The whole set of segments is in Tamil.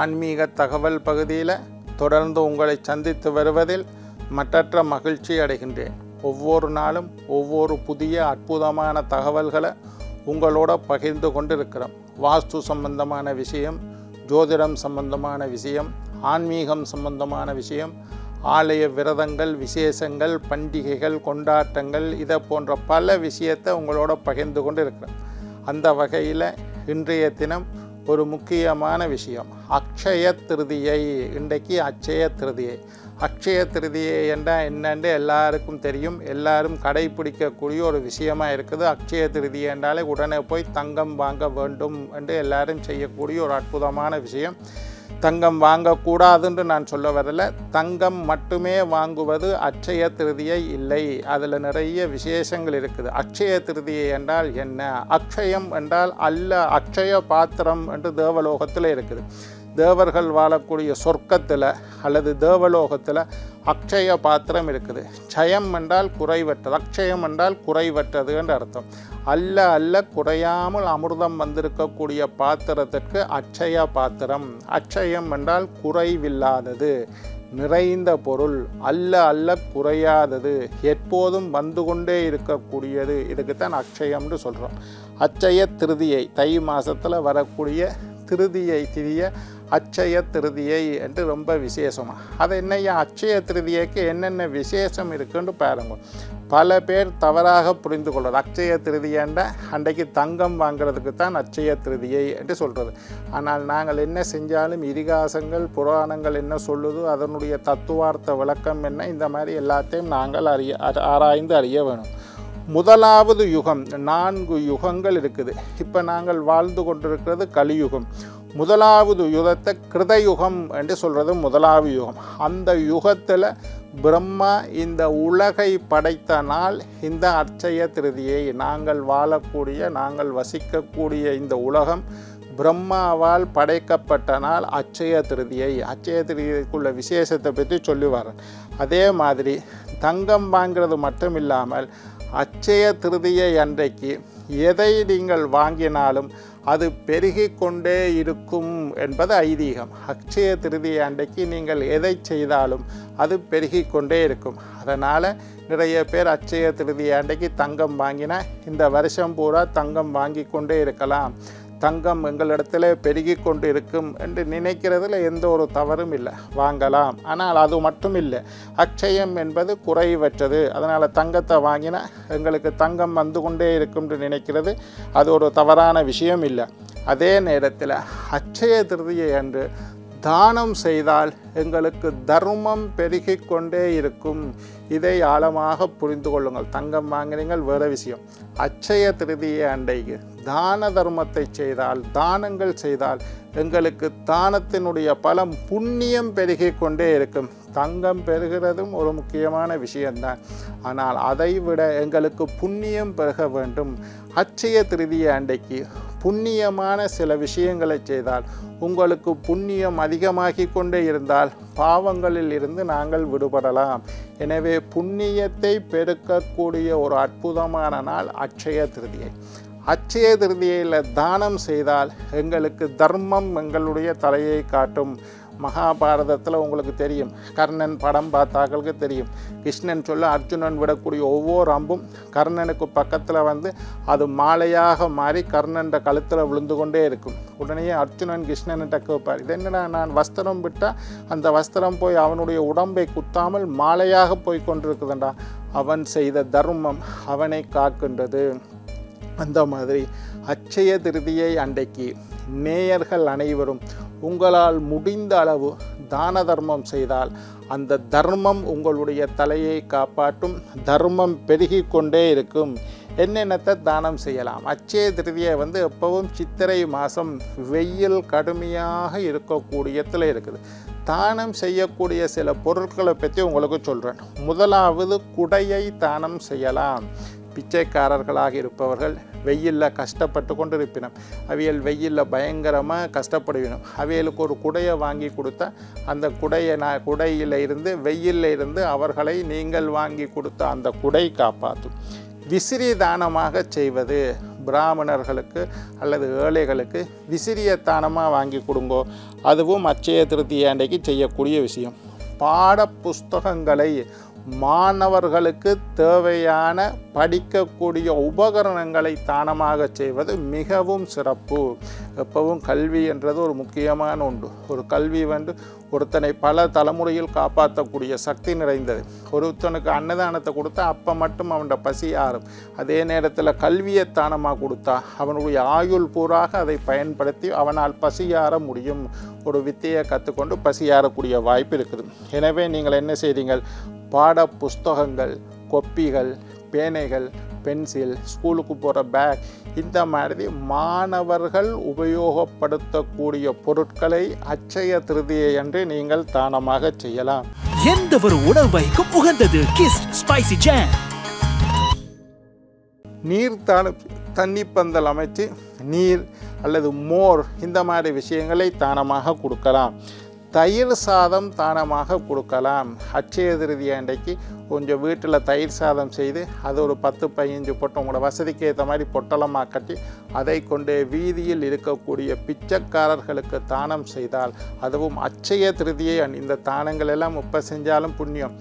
ஆன்மீக தகவல் பகுதியில் தொடர்ந்து உங்களை சந்தித்து வருவதில் மற்றற்ற மகிழ்ச்சி அடைகின்றேன். ஒவ்வொரு நாளும் ஒவ்வொரு புதிய அற்புதமான தகவல்களை உங்களோட பகிர்ந்து கொண்டிருக்கிறோம். வாஸ்து சம்பந்தமான விஷயம், ஜோதிடம் சம்பந்தமான விஷயம், ஆன்மீகம் சம்பந்தமான விஷயம், ஆலய விரதங்கள், விசேஷங்கள், பண்டிகைகள், கொண்டாட்டங்கள், இதை போன்ற பல விஷயத்தை உங்களோட பகிர்ந்து கொண்டு இருக்கிறேன். அந்த வகையில் இன்றைய தினம் ஒரு முக்கியமான விஷயம், அக்ஷய திருதியை. இன்றைக்கு அக்ஷய திருதியை. அக்ஷய திருதியை என்றால் என்னென்று எல்லாருக்கும் தெரியும், எல்லாரும் கடைப்பிடிக்கக்கூடிய ஒரு விஷயமாக இருக்குது. அக்ஷய திருதி என்றாலே உடனே போய் தங்கம் வாங்க வேண்டும் என்று எல்லாரும் செய்யக்கூடிய ஒரு அற்புதமான விஷயம். தங்கம் வாங்கக்கூடாதுன்னு நான் சொல்ல வரல, தங்கம் மட்டுமே வாங்குவது அக்ஷய திருதியை இல்லை. அதில் நிறைய விசேஷங்கள் இருக்குது. அக்ஷய திருதியை என்றால் என்ன? அக்ஷயம் என்றால் அல்ல, அக்ஷய பாத்திரம் என்று தேவலோகத்தில் இருக்குது. தேவர்கள் வாழக்கூடிய சொர்க்கத்தில் அல்லது தேவலோகத்தில் அக்ஷய பாத்திரம் இருக்குது. ஜயம் என்றால் குறைவற்றது, அக்ஷயம் என்றால் குறைவற்றது என்ற அர்த்தம். அல்ல அல்ல, குறையாமல் அமிர்தம் வந்திருக்கக்கூடிய பாத்திரத்திற்கு அக்ஷய பாத்திரம். அக்ஷயம் என்றால் குறைவில்லாதது, நிறைந்த பொருள், அல்ல அல்ல குறையாதது, எப்போதும் வந்து கொண்டே இருக்கக்கூடியது. இதுக்குத்தான் அக்ஷயம்னு சொல்கிறோம். அக்ஷய திருதியை, தை மாதத்தில் வரக்கூடிய திருதியை, திதியை அக்ஷய திருதியை என்று ரொம்ப விசேஷமாக. அது என்னையா அக்ஷய திருதியைக்கு என்னென்ன விசேஷம் இருக்குன்னு பாருங்க. பல பேர் தவறாக புரிந்து கொள்வது, அக்ஷய திருதியன்ற அன்றைக்கு தங்கம் வாங்கிறதுக்கு தான் அக்ஷய திருதியை என்று சொல்கிறது. ஆனால் நாங்கள் என்ன செஞ்சாலும் இதிகாசங்கள், புராணங்கள் என்ன சொல்லுதோ அதனுடைய தத்துவார்த்த விளக்கம் என்ன, இந்த மாதிரி எல்லாத்தையும் நாங்கள் ஆராய்ந்து அறிய வேணும். முதலாவது யுகம், 4 யுகங்கள் இருக்குது. இப்போ நாங்கள் வாழ்ந்து கொண்டிருக்கிறது கலியுகம். முதலாவது யுகத்தை கிருதயுகம் என்று சொல்கிறது. முதலாவது யுகம், அந்த யுகத்தில் பிரம்மா இந்த உலகை படைத்த நாள் இந்த அக்ஷய திருதியை. நாங்கள் வாழக்கூடிய, நாங்கள் வசிக்கக்கூடிய இந்த உலகம் பிரம்மாவால் படைக்கப்பட்ட நாள் அக்ஷய திருதியை. அக்ஷய திருதியைக்குள்ள விசேஷத்தை பற்றி சொல்லுவார். அதே மாதிரி தங்கம் வாங்கிறது மட்டும் இல்லாமல் அக்ஷய திருதியை அன்றைக்கு எதை நீங்கள் வாங்கினாலும் அது பெருகி கொண்டே இருக்கும் என்பது ஐதீகம். அக்ஷய திருதியை அன்றைக்கு நீங்கள் எதை செய்தாலும் அது பெருகி கொண்டே இருக்கும். அதனால் நிறைய பேர் அக்ஷய திருதியை அன்றைக்கு தங்கம் வாங்கினா இந்த வருஷம் பூரா தங்கம் வாங்கி கொண்டே இருக்கலாம், தங்கம் எங்களிடத்துல பெருகி கொண்டு இருக்கும் என்று நினைக்கிறதுல எந்த ஒரு தவறும் இல்லை, வாங்கலாம். ஆனால் அது மட்டும் இல்லை, அக்ஷயம் என்பது குறைவற்றது. அதனால் தங்கத்தை வாங்கினா எங்களுக்கு தங்கம் வந்து கொண்டே இருக்கும் என்று நினைக்கிறது அது ஒரு தவறான விஷயம் இல்லை. அதே நேரத்தில் அக்ஷய திருதியை அன்று தானம் செய்தால் எங்களுக்கு தர்மம் பெருகி கொண்டே இருக்கும். இதை ஆழமாக புரிந்து கொள்ளுங்கள். தங்கம் வாங்கினீங்கள் வேறு விஷயம், அக்ஷய திருதியை அன்றைக்கு தான தர்மத்தை செய்தால், தானங்கள் செய்தால் எங்களுக்கு தானத்தினுடைய பலம், புண்ணியம் பெருகி கொண்டே இருக்கும். தங்கம் பெறுகிறதும் ஒரு முக்கியமான விஷயம்தான், ஆனால் அதை விட எங்களுக்கு புண்ணியம் பெருக வேண்டும். அக்ஷய திருதியை அன்றைக்கு புண்ணியமான சில விஷயங்களை செய்தால், உங்களுக்கு புண்ணியம் அதிகமாகி கொண்டே இருந்தால் பாவங்களில் இருந்து நாங்கள் விடுபடலாம். எனவே புண்ணியத்தை பெருக்கக்கூடிய ஒரு அற்புதமான நாள் அக்ஷய திருதியை. அக்ஷய திருதியில் தானம் செய்தால் எங்களுக்கு தர்மம் எங்களுடைய தலையை காட்டும். மகாபாரதத்தில் உங்களுக்கு தெரியும், கர்ணன் படம் பார்த்தாக்களுக்கு தெரியும், கிருஷ்ணன் சொல்ல அர்ஜுனன் விடக்கூடிய ஒவ்வொரு அம்பும் கர்ணனுக்கு பக்கத்தில் வந்து அது மாலையாக மாறி கர்ணன் கழுத்தில் விழுந்து கொண்டே இருக்கும். உடனே அர்ஜுனன் கிருஷ்ணன்கிட்ட கேட்பார், இது என்னடா நான் வஸ்திரம் விட்டால் அந்த வஸ்திரம் போய் அவனுடைய உடம்பை குத்தாமல் மாலையாக போய் கொண்டிருக்குதுண்டா, அவன் செய்த தர்மம் அவனை காக்கின்றது. அந்த மாதிரி அக்ஷய திருதியை அன்றைக்கு நேயர்கள் அனைவரும் உங்களால் முடிந்த அளவு தான தர்மம் செய்தால் அந்த தர்மம் உங்களுடைய தலையை காப்பாற்றும், தர்மம் பெருகி கொண்டே இருக்கும். என்னென்னத்தை தானம் செய்யலாம்? அக்ஷய திருதியை வந்து எப்பவும் சித்திரை மாதம் வெயில் கடுமையாக இருக்கக்கூடியதில் இருக்குது. தானம் செய்யக்கூடிய சில பொருட்களை பற்றி உங்களுக்கு சொல்கிறேன். முதலாவது குடையை தானம் செய்யலாம். பிச்சைக்காரர்களாக இருப்பவர்கள் வெயிலில் கஷ்டப்பட்டு கொண்டு இருப்பினோம், அவையல் வெயிலில் பயங்கரமாக கஷ்டப்படுவினோம். அவையலுக்கு ஒரு குடையை வாங்கி கொடுத்தா அந்த குடையில் இருந்து, வெயிலில் இருந்து அவர்களை நீங்கள் வாங்கி கொடுத்த அந்த குடை காப்பாற்றும். விசிறி தானமாக செய்வது, பிராமணர்களுக்கு அல்லது ஏழைகளுக்கு விசிறிய தானமாக வாங்கி கொடுங்கோ, அதுவும் அட்சய திருதிய அன்றைக்கு செய்யக்கூடிய விஷயம். பாடப்புஸ்தகங்களை மாணவர்களுக்கு தேவையான படிக்கக்கூடிய உபகரணங்களை தானமாக செய்வது மிகவும் சிறப்பு. எப்பவும் கல்வி என்றது ஒரு முக்கியமான ஒன்று. ஒரு கல்வி வந்து ஒருத்தனை பல தலைமுறையில் காப்பாற்றக்கூடிய சக்தி நிறைந்தது. ஒருத்தனுக்கு அன்னதானத்தை கொடுத்தா அப்போ மட்டும் அவனோட பசி ஆறும். அதே நேரத்தில் கல்வியை தானமாக கொடுத்தா அவனுடைய ஆயுள் பூராக அதை பயன்படுத்தி அவனால் பசியாற முடியும். ஒரு வித்தையை கற்றுக்கொண்டு பசியாறக்கூடிய வாய்ப்பு இருக்குது. எனவே நீங்கள் என்ன செய்றீங்க? பாட புஸ்தகங்கள், கொப்பிகள், பேனைகள், பென்சில், ஸ்கூலுக்கு போகிற பேக், இந்த மாதிரி மாணவர்கள் உபயோகப்படுத்தக்கூடிய பொருட்களை அட்சய திருதியை என்று நீங்கள் தானமாக செய்யலாம். எந்த ஒரு உணவைக்கும் உகந்தது கிஸ்ட் ஸ்பைசி ஜாம். நீர்த்தான தண்ணி பந்தல் அமைத்து நீர் அல்லது மோர் இந்த மாதிரி விஷயங்களை தானமாக கொடுக்கலாம். தயிர் சாதம் தானமாக கொடுக்கலாம். அட்சய திருதியை அன்றைக்கு கொஞ்சம் வீட்டில் தயிர் சாதம் செய்து அது ஒரு 10-15 பொட்டை உங்களோட வசதிக்கு ஏற்ற மாதிரி பொட்டலமாக கட்டி அதை கொண்டு வீதியில் இருக்கக்கூடிய பிச்சைக்காரர்களுக்கு தானம் செய்தால், அதுவும் அட்சய திருதியை, இந்த தானங்கள் எல்லாம் இப்போ செஞ்சாலும் புண்ணியம்,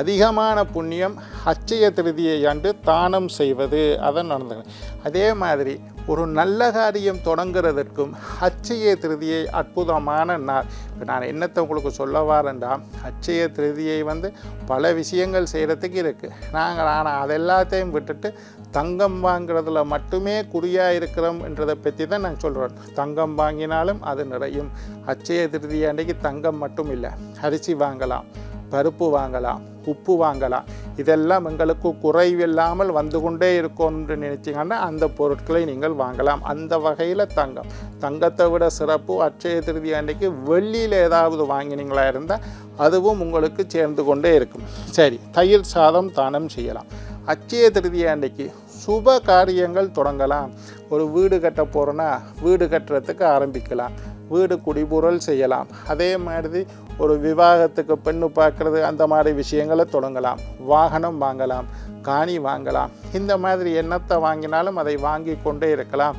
அதிகமான புண்ணியம் அட்சய திருதியை அன்று தானம் செய்வது அதை நடந்தது. அதே மாதிரி ஒரு நல்ல காரியம் தொடங்குறதற்கும் அட்சய திருதியை அற்புதமான நாள். இப்போ நான் என்னத்தை உங்களுக்கு சொல்ல வரேன்டா, அட்சய திருதியை வந்து பல விஷயங்கள் செய்கிறதுக்கு இருக்குது. நாங்கள் ஆனால் அது எல்லாத்தையும் விட்டுட்டு தங்கம் வாங்கிறதுல மட்டுமே குறியாக இருக்கிறோம் என்றதை பற்றி தான் நான் சொல்கிறேன். தங்கம் வாங்கினாலும் அது நிறையும். அட்சய திருதியை அன்றைக்கு தங்கம் மட்டும் இல்லை, அரிசி வாங்கலாம், பருப்பு வாங்கலாம், உப்பு வாங்கலாம். இதெல்லாம் எங்களுக்கு குறைவில்லாமல் வந்து கொண்டே இருக்கும்னு நினைச்சிங்கன்னா அந்த பொருட்களை நீங்கள் வாங்கலாம். அந்த வகையில் தங்கம், தங்கத்தை விட சிறப்பு அட்சய திருதியை அன்றைக்கு வெள்ளியில் ஏதாவது வாங்கினீங்களா இருந்தால் அதுவும் உங்களுக்கு சேர்ந்து கொண்டே இருக்கும். சரி, தயிர் சாதம் தானம் செய்யலாம். அட்சய திருதியை அன்றைக்கு சுப காரியங்கள் தொடங்கலாம். ஒரு வீடு கட்ட போகிறோன்னா வீடு கட்டுறதுக்கு ஆரம்பிக்கலாம், வீடு குடிபுறல் செய்யலாம். அதே மாதிரி ஒரு விவாகத்துக்கு பெண்ணு பார்க்குறது அந்த மாதிரி விஷயங்களை தொடங்கலாம். வாகனம் வாங்கலாம், காணி வாங்கலாம். இந்த மாதிரி எண்ணத்தை வாங்கினாலும் அதை வாங்கி கொண்டே இருக்கலாம்.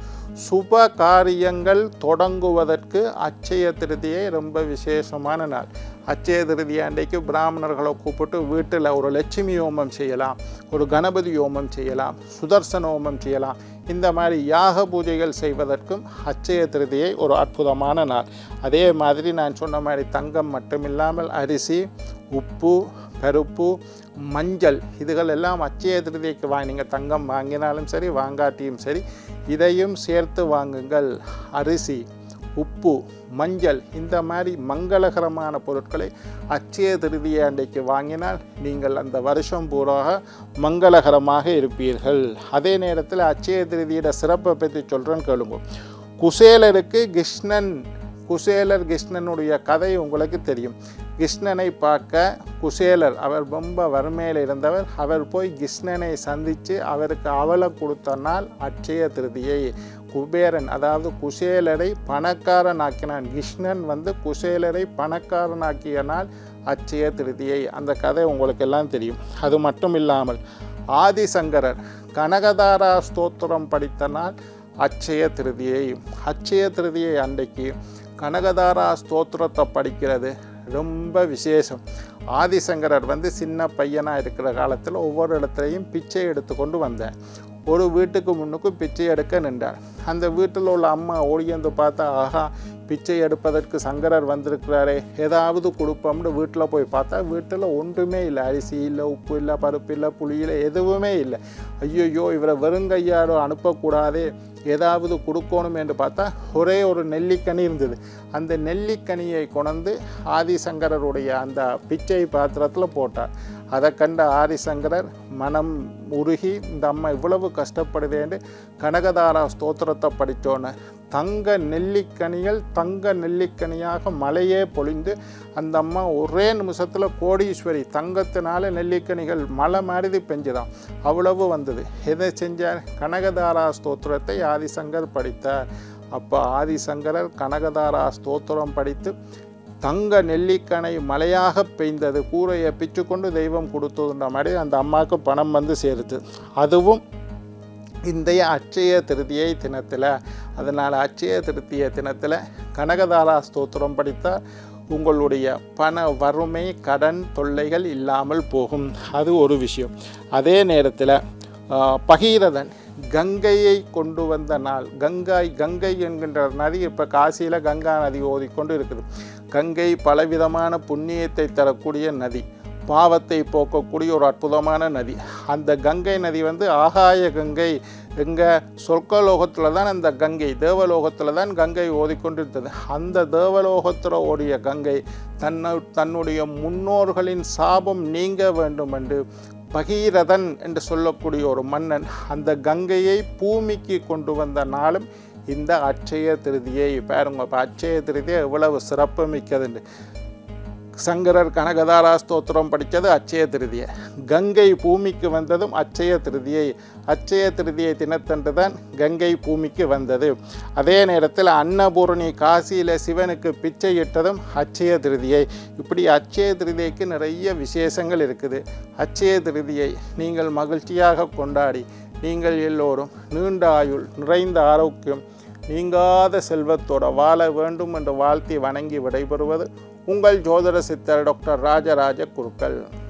சுப காரியங்கள் தொடங்குவதற்கு அட்சய திருதியை ரொம்ப விசேஷமான நாள். அட்சய திருதியை அன்றைக்கு பிராமணர்களை கூப்பிட்டு வீட்டில் ஒரு லட்சுமி ஹோமம் செய்யலாம், ஒரு கணபதி ஹோமம் செய்யலாம், சுதர்சன ஹோமம் செய்யலாம். இந்த மாதிரி யாக பூஜைகள் செய்வதற்கும் அட்சய திருதியை ஒரு அற்புதமான நாள். அதே மாதிரி நான் சொன்ன மாதிரி தங்கம் மட்டும் இல்லாமல் அரிசி, உப்பு, கருப்பு, மஞ்சள், இதுகள் எல்லாம் அட்சய திருதியைக்கு வாங்கினீங்க தங்கம் வாங்கினாலும் சரி வாங்காட்டியும் சரி இதையும் சேர்த்து வாங்குங்கள். அரிசி, உப்பு, மஞ்சள் இந்த மாதிரி மங்களகரமான பொருட்களை அட்சய திருதியை அன்றைக்கு வாங்கினால் நீங்கள் அந்த வருஷம் பூராக மங்களகரமாக இருப்பீர்கள். அதே நேரத்தில் அட்சய திருதியோட சிறப்பை பற்றி சொல்கிறேன்னு கேளுங்க. குசேலருக்கு கிருஷ்ணன், குசேலர் கிருஷ்ணனுடைய கதை உங்களுக்கு தெரியும். கிருஷ்ணனை பார்க்க குசேலர், அவர் ரொம்ப வறுமையில் இருந்தவர், அவர் போய் கிருஷ்ணனை சந்தித்து அவருக்கு அவளை கொடுத்த நாள் அட்சய திருதியை. குபேரன் அதாவது குசேலரை பணக்காரனாக்கினான், கிருஷ்ணன் வந்து குசேலரை பணக்காரனாக்கிய நாள் அட்சய திருதியை. அந்த கதை உங்களுக்கெல்லாம் தெரியும். அது மட்டும் இல்லாமல் ஆதி சங்கரர் கனகதாரா ஸ்தோத்திரம் படித்த நாள் அட்சய திருதியை. அட்சய திருதியை அன்றைக்கு கனகதாரா ஸ்தோத்திரத்தை படிக்கிறது ரொம்ப விசேஷம். ஆதிசங்கரர் வந்து சின்ன பையனாக இருக்கிற காலத்தில் ஒவ்வொரு இடத்துலையும் பிச்சை எடுத்து கொண்டு வந்தார். ஒரு வீட்டுக்கு முன்னுக்கும் பிச்சை எடுக்க நின்றார். அந்த வீட்டில் உள்ள அம்மா ஓடியந்து பார்த்தா, ஆஹா, பிச்சை எடுப்பதற்கு சங்கரர் வந்திருக்கிறாரே, ஏதாவது கொடுப்போம்னு வீட்டில் போய் பார்த்தா வீட்டில் ஒன்றுமே இல்லை. அரிசி இல்லை, உப்பு இல்லை, பருப்பு இல்லை, புளி இல்லை, எதுவுமே இல்லை. ஐயோ, இவரை வெறுங்கையாரோ அனுப்பக்கூடாதே, ஏதாவது கொடுக்கணும் என்று பார்த்தா ஒரே ஒரு நெல்லிக்கனி இருந்தது. அந்த நெல்லிக்கனியை கொண்டு ஆதிசங்கரருடைய அந்த பிச்சை பாத்திரத்தில் போட்டார். அதை கண்ட ஆதிசங்கரர் மனம் உருகி, இந்த அம்மா இவ்வளவு கஷ்டப்படுதேன்னு கனகதாரா ஸ்தோத்திரத்தை படித்தோன்னு தங்க நெல்லிக்கனிகள் தங்க நெல்லிக்கனியாக மலையே பொழிந்து அந்த அம்மா ஒரே நிமிஷத்தில் கோடீஸ்வரி. தங்கத்தினால நெல்லிக்கனிகள் மலை மாதிரி பெஞ்சுதான், அவ்வளவு வந்தது. எதை செஞ்சார்? கனகதாரா ஸ்தோத்திரத்தை ஆதிசங்கர் படித்தார். அப்போ ஆதிசங்கரர் கனகதாரா ஸ்தோத்திரம் படித்து தங்க நெல்லிக்கனை மலையாக பெய்ந்தது, கூரையை பிச்சு கொண்டு தெய்வம் கொடுத்ததுன்ற மாதிரி அந்த அம்மாவுக்கு பணம் வந்து சேருது. அதுவும் இந்திய அட்சய திருதியை தினத்தில் அதனால் அட்சய திருதிய தினத்தில் கனகதாரா ஸ்தோத்திரம் படித்தால் உங்களுடைய பண வறுமை கடன் தொல்லைகள் இல்லாமல் போகும். அது ஒரு விஷயம். அதே நேரத்தில் பகீரதன் கங்கையை கொண்டு வந்த நாள். கங்கை என்கின்ற நதி இப்போ காசியில் கங்கா நதி ஓதிக்கொண்டு இருக்குது. கங்கை பலவிதமான புண்ணியத்தை தரக்கூடிய நதி, பாவத்தை போக்கக்கூடிய ஒரு அற்புதமான நதி. அந்த கங்கை நதி ஆகாய கங்கை. எங்கே சொர்க்கலோகத்தில் தான் அந்த கங்கை, தேவலோகத்தில் தான் கங்கை ஓதிக்கொண்டிருந்தது. அந்த தேவலோகத்தில் ஓடிய கங்கை தன்னுடைய முன்னோர்களின் சாபம் நீங்க வேண்டும் என்று பகீரதன் என்று சொல்லக்கூடிய ஒரு மன்னன் அந்த கங்கையை பூமிக்கு கொண்டு வந்த நாளும் இந்த அட்சய திருதியை. பாருங்க, இப்போ அட்சய திருதியை எவ்வளவு சிறப்பு மிக்கதுண்டு. சங்கரர் கனகதாரா ஸ்தோத்திரம் படித்தது அட்சய திருதியை, கங்கை பூமிக்கு வந்ததும் அட்சய திருதியை. அட்சய திருதியை தினத்தன்று தான் கங்கை பூமிக்கு வந்தது. அதே நேரத்தில் அன்னபூரணி காசியில் சிவனுக்கு பிச்சையிட்டதும் அட்சய திருதியை. இப்படி அட்சய திருதியைக்கு நிறைய விசேஷங்கள் இருக்குது. அட்சய திருதியை நீங்கள் மகிழ்ச்சியாக கொண்டாடி நீங்கள் எல்லோரும் நீண்ட ஆயுள், நிறைந்த ஆரோக்கியம், நீங்காத செல்வத்தோடு வாழ வேண்டும் என்று வாழ்த்தி வணங்கி விடைபெறுவது உங்கள் ஜோதிட சித்தர் டாக்டர் ராஜராஜ குருக்கள்.